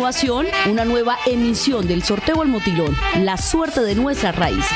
continuación, una nueva emisión del sorteo al Motilón, la suerte de nuestras raíces.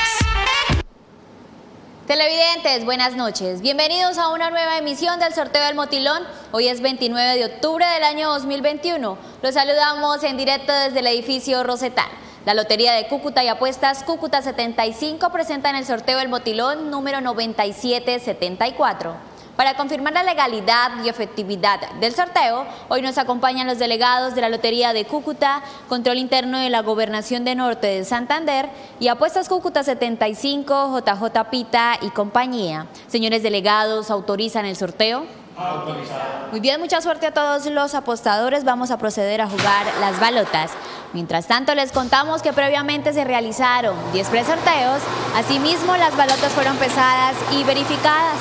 Televidentes, buenas noches. Bienvenidos a una nueva emisión del sorteo del Motilón. Hoy es 29 de octubre del año 2021. Los saludamos en directo desde el edificio Rosetán. La Lotería de Cúcuta y Apuestas Cúcuta 75 presentan el sorteo del Motilón número 9774. Para confirmar la legalidad y efectividad del sorteo, hoy nos acompañan los delegados de la Lotería de Cúcuta, Control Interno de la Gobernación de Norte de Santander y Apuestas Cúcuta 75, JJ Pita y compañía. Señores delegados, ¿autorizan el sorteo? Autorizado. Muy bien, mucha suerte a todos los apostadores. Vamos a proceder a jugar las balotas. Mientras tanto, les contamos que previamente se realizaron 10 presorteos. Asimismo, las balotas fueron pesadas y verificadas.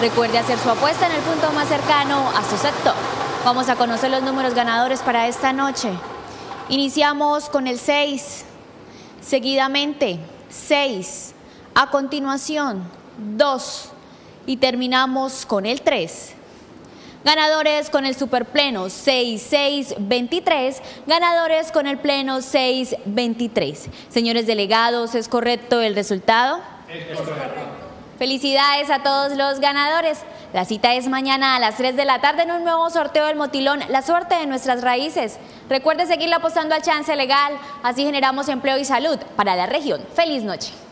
Recuerde hacer su apuesta en el punto más cercano a su sector. Vamos a conocer los números ganadores para esta noche. Iniciamos con el 6, seguidamente 6, a continuación 2 y terminamos con el 3. Ganadores con el superpleno 6623, ganadores con el pleno 623. Señores delegados, ¿es correcto el resultado? Es correcto. Felicidades a todos los ganadores. La cita es mañana a las 3 de la tarde en un nuevo sorteo del Motilón, la suerte de nuestras raíces. Recuerde seguir apostando al chance legal, así generamos empleo y salud para la región. Feliz noche.